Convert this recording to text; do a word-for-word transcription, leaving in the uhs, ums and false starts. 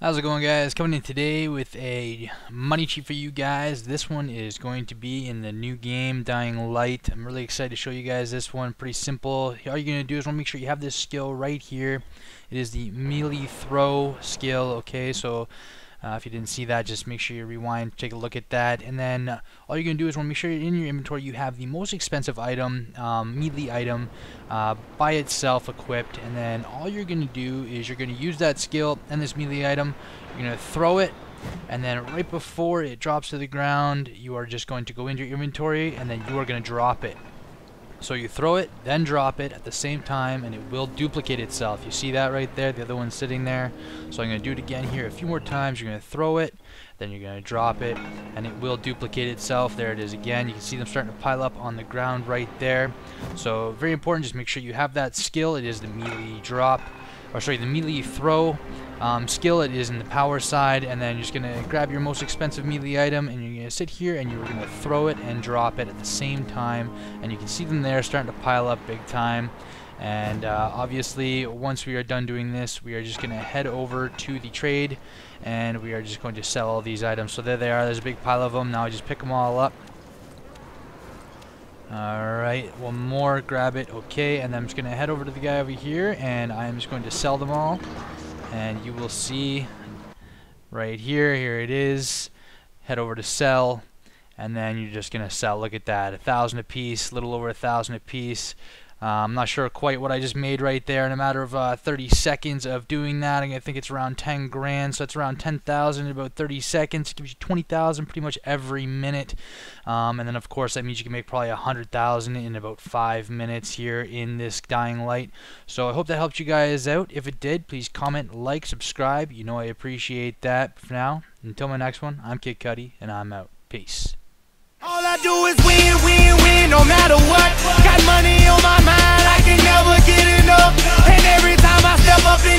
How's it going, guys? Coming in today with a money cheat for you guys. This one is going to be in the new game, Dying Light. I'm really excited to show you guys this one. Pretty simple. All you're going to do is want to make sure you have this skill right here. It is the melee throw skill, okay? So uh, if you didn't see that, just make sure you rewind, take a look at that. And then uh, all you're going to do is want to make sure in your inventory you have the most expensive item, um, melee item, uh, by itself equipped. And then all you're going to do is you're going to use that skill and this melee item. You're going to throw it, and then right before it drops to the ground, you are just going to go into your inventory, and then you are going to drop it. So you throw it, then drop it at the same time, and it will duplicate itself. You see that right there? The other one's sitting there. So I'm going to do it again here a few more times. You're going to throw it, then you're going to drop it, and it will duplicate itself. There it is again. You can see them starting to pile up on the ground right there. So very important, just make sure you have that skill. It is the melee drop. Or sorry, the melee throw um, skill. It is in the power side, and then you're just gonna grab your most expensive melee item, and you're gonna sit here, and you're gonna throw it and drop it at the same time. And you can see them there starting to pile up big time. And uh, obviously, once we are done doing this, we are just gonna head over to the trade, and we are just going to sell all these items. So there they are. There's a big pile of them. Now I just pick them all up. Alright, one more, grab it, okay, and I'm just going to head over to the guy over here, and I'm just going to sell them all, and you will see right here, here it is, head over to sell, and then you're just going to sell, look at that, a thousand a piece, a little over a thousand a piece. Uh, I'm not sure quite what I just made right there in a matter of uh, thirty seconds of doing that. I think it's around ten grand, so that's around ten thousand in about thirty seconds. It gives you twenty thousand pretty much every minute. Um, and then, of course, that means you can make probably one hundred thousand in about five minutes here in this Dying Light. So I hope that helped you guys out. If it did, please comment, like, subscribe. You know I appreciate that. For now, until my next one, I'm Kid Cudi, and I'm out. Peace. All I do is win, win, win, no matter what. Got money on my mind, I can never get enough. And every time I step up in